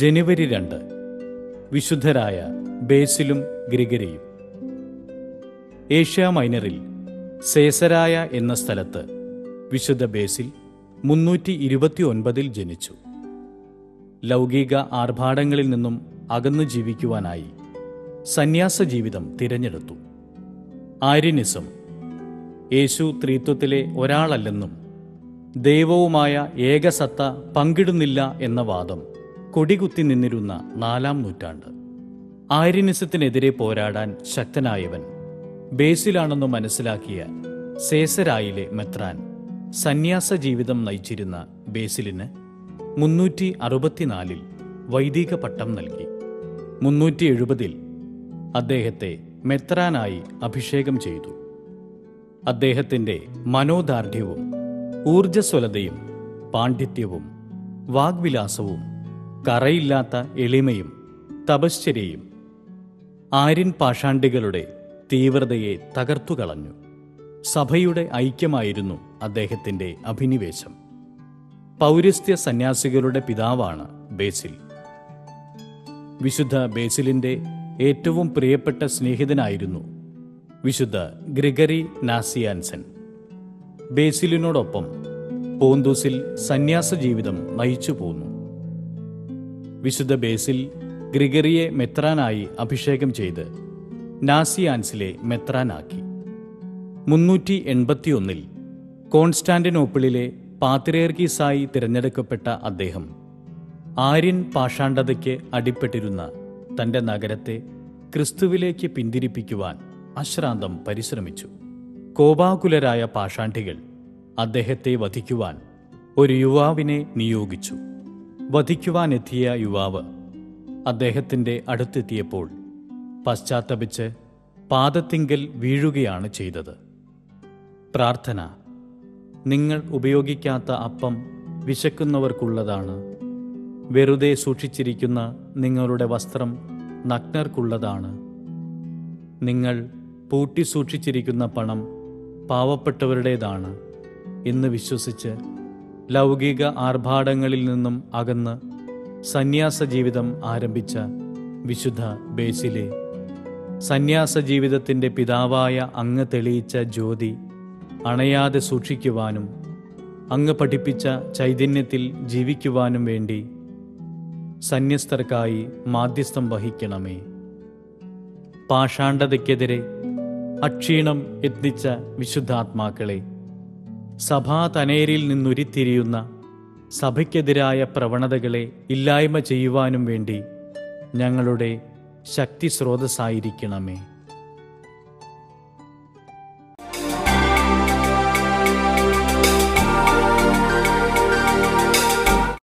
ജനുവരി 2 വിശുദ്ധരായ ബേസിലും ഗ്രിഗരിയും. Asia മൈനറിൽ സേസരായ എന്ന സ്ഥലത്ത് വിശുദ്ധ ബേസിൽ 329 ജനിച്ചു. ലൗകിക ആർഭാടങ്ങളിൽ നിന്നും അകന്നു ജീവിക്കുവാനായി സന്യാസ ജീവിതം തിരഞ്ഞെടുത്തു. ആര്യനിസം യേശു ത്രിത്വത്തിലെ ഒരാളല്ലെന്നും ദൈവവുമായ ഏകസത്ത പങ്കിടുന്നില്ല എന്ന വാദം കൊടികുത്തി നിന്നിരുന്ന 4-ാം നൂറ്റാണ്ട്. ആര്യനിസത്തിനെതിരെ പോരാടാൻ ശക്തനായവൻ ബേസിലാണെന്നു മനസ്സിലാക്കിയ സേസരായിലെ മെത്രാൻ സന്യാസ ജീവിതം നയിച്ചിരുന്ന ബേസിലിന് 364 വൈദിക പട്ടം നൽകി. 370 അദ്ദേഹത്തെ മെത്രാനായി അഭിഷേകം ചെയ്തു. അദ്ദേഹത്തിൻ്റെ മനോദാർഢ്യവും ഊർജസ്വലതയും പാണ്ഡിത്യവും വാഗ്വിലാസവും കറയില്ലാത്ത എളിമയും തപശ്ചര്യയും ആര്യൻ പാഷാണ്ടികളുടെ തീവ്രതയെ തകർത്തുകളഞ്ഞു. സഭയുടെ ഐക്യമായിരുന്നു അദ്ദേഹത്തിൻ്റെ അഭിനിവേശം. പൗരസ്ത്യ സന്യാസികളുടെ പിതാവാണ് ബേസിൽ. വിശുദ്ധ ബേസിലിൻ്റെ ഏറ്റവും പ്രിയപ്പെട്ട സ്നേഹിതനായിരുന്നു വിശുദ്ധ ഗ്രിഗറി നാസിയാൻസൻ. ബേസിലിനോടൊപ്പം പോന്തൂസിൽ സന്യാസ ജീവിതം നയിച്ചു പോന്നു. വിശുദ്ധ ബേസിൽ ഗ്രിഗറിയെ മെത്രാനായി അഭിഷേകം ചെയ്ത് നാസിയാൻസിലെ മെത്രാനാക്കി. 381 കോൺസ്റ്റാന്റിനോപ്പിളിലെ പാത്രിയർക്കീസായി തിരഞ്ഞെടുക്കപ്പെട്ട അദ്ദേഹം ആര്യൻ പാഷാണ്ഡതയ്ക്ക് അടിപ്പെട്ടിരുന്ന തൻ്റെ നഗരത്തെ ക്രിസ്തുവിലേക്ക് പിന്തിരിപ്പിക്കുവാൻ അശ്രാന്തം പരിശ്രമിച്ചു. കോപാകുലരായ പാഷാണ്ഡികൾ അദ്ദേഹത്തെ വധിക്കുവാൻ ഒരു യുവാവിനെ നിയോഗിച്ചു. വധിക്കുവാനെത്തിയ യുവാവ് അദ്ദേഹത്തിൻ്റെ അടുത്തെത്തിയപ്പോൾ പശ്ചാത്തപിച്ച് പാദത്തിങ്കൽ വീഴുകയാണ് ചെയ്തത്. പ്രാർത്ഥന: നിങ്ങൾ ഉപയോഗിക്കാത്ത അപ്പം വിശക്കുന്നവർക്കുള്ളതാണ്, വെറുതെ സൂക്ഷിച്ചിരിക്കുന്ന നിങ്ങളുടെ വസ്ത്രം നഗ്നർക്കുള്ളതാണ്, നിങ്ങൾ പൂട്ടി സൂക്ഷിച്ചിരിക്കുന്ന പണം പാവപ്പെട്ടവരുടേതാണ് എന്ന് വിശ്വസിച്ച് ലൗകിക ആർഭാടങ്ങളിൽ നിന്നും അകന്ന് സന്യാസ ജീവിതം ആരംഭിച്ച വിശുദ്ധ ബേസിലെ സന്യാസ ജീവിതത്തിൻ്റെ പിതാവായ അങ്ങ് തെളിയിച്ച ജ്യോതി അണയാതെ സൂക്ഷിക്കുവാനും അങ്ങ് പഠിപ്പിച്ച ചൈതന്യത്തിൽ ജീവിക്കുവാനും വേണ്ടി സന്യസ്തർക്കായി മാധ്യസ്ഥം വഹിക്കണമേ. പാഷാണ്ഡതയ്ക്കെതിരെ അക്ഷീണം യത്നിച്ച വിശുദ്ധാത്മാക്കളെ, സഭാ തനേരിൽ നിന്നുരുത്തിരിയുന്ന സഭയ്ക്കെതിരായ പ്രവണതകളെ ഇല്ലായ്മ ചെയ്യുവാനും വേണ്ടി ഞങ്ങളുടെ ശക്തി സ്രോതസ്സായിരിക്കണമേ.